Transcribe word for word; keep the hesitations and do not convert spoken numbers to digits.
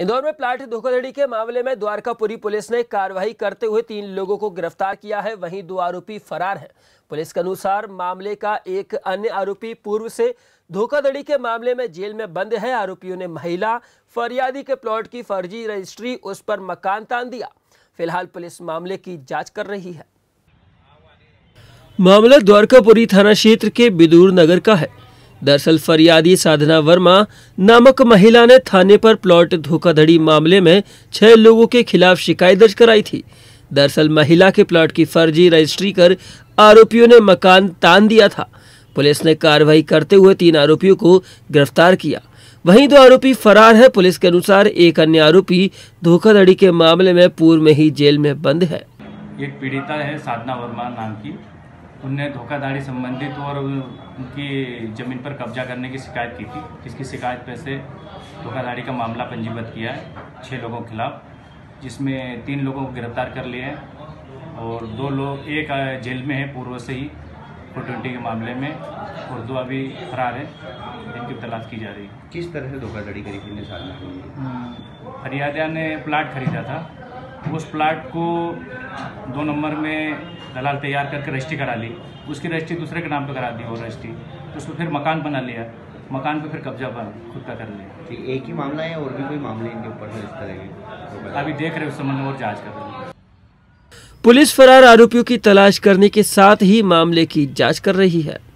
इंदौर में प्लाट धोखाधड़ी के मामले में द्वारकापुरी पुलिस ने कार्रवाई करते हुए तीन लोगों को गिरफ्तार किया है। वहीं दो आरोपी फरार हैं। पुलिस के अनुसार मामले का एक अन्य आरोपी पूर्व से धोखाधड़ी के मामले में जेल में बंद है। आरोपियों ने महिला फरियादी के प्लॉट की फर्जी रजिस्ट्री, उस पर मकान तान दिया। फिलहाल पुलिस मामले की जाँच कर रही है। मामला द्वारकापुरी थाना क्षेत्र के बिदूर नगर का है। दरअसल फरियादी साधना वर्मा नामक महिला ने थाने पर प्लॉट धोखाधड़ी मामले में छह लोगों के खिलाफ शिकायत दर्ज कराई थी। दरअसल महिला के प्लॉट की फर्जी रजिस्ट्री कर आरोपियों ने मकान तान दिया था। पुलिस ने कार्रवाई करते हुए तीन आरोपियों को गिरफ्तार किया। वहीं दो आरोपी फरार है। पुलिस के अनुसार एक अन्य आरोपी धोखाधड़ी के मामले में पूर्व में ही जेल में बंद है। एक पीड़िता है साधना वर्मा नाम की, उनने धोखाधड़ी संबंधित और उनकी ज़मीन पर कब्जा करने की शिकायत की थी, जिसकी शिकायत पर से धोखाधड़ी का मामला पंजीबद्ध किया है छः लोगों के खिलाफ, जिसमें तीन लोगों को गिरफ्तार कर लिए हैं और दो लोग एक जेल में है पूर्व से ही फोर ट्वेंटी के मामले में, और दो अभी फरार है, इनकी तलाश की जा रही है। किस तरह से धोखाधड़ी करी थी? साधना फरियादिया ने प्लाट खरीदा था, उस प्लाट को दो नंबर में दलाल तैयार करके रजिस्ट्री करा ली, उसकी रजिस्ट्री दूसरे के नाम पे करा दी, वो रजिस्ट्री उसको फिर मकान बना लिया, मकान पे फिर कब्जा बना खुद का कर लिया। एक ही मामला है और भी कोई मामले इनके ऊपर है इस तरह के? अभी देख रहे हैं, उस संबंध में और जाँच कर रही है पुलिस। फरार आरोपियों की तलाश करने के साथ ही मामले की जाँच कर रही है।